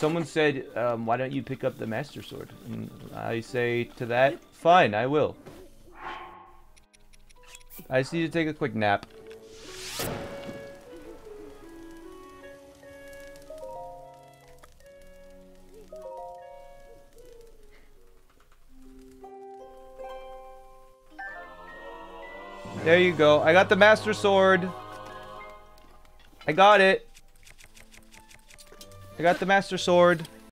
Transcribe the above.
Someone said, why don't you pick up the Master Sword? And I say to that, fine, I will. I just need to take a quick nap. There you go. I got the Master Sword. I got it. I got the Master Sword.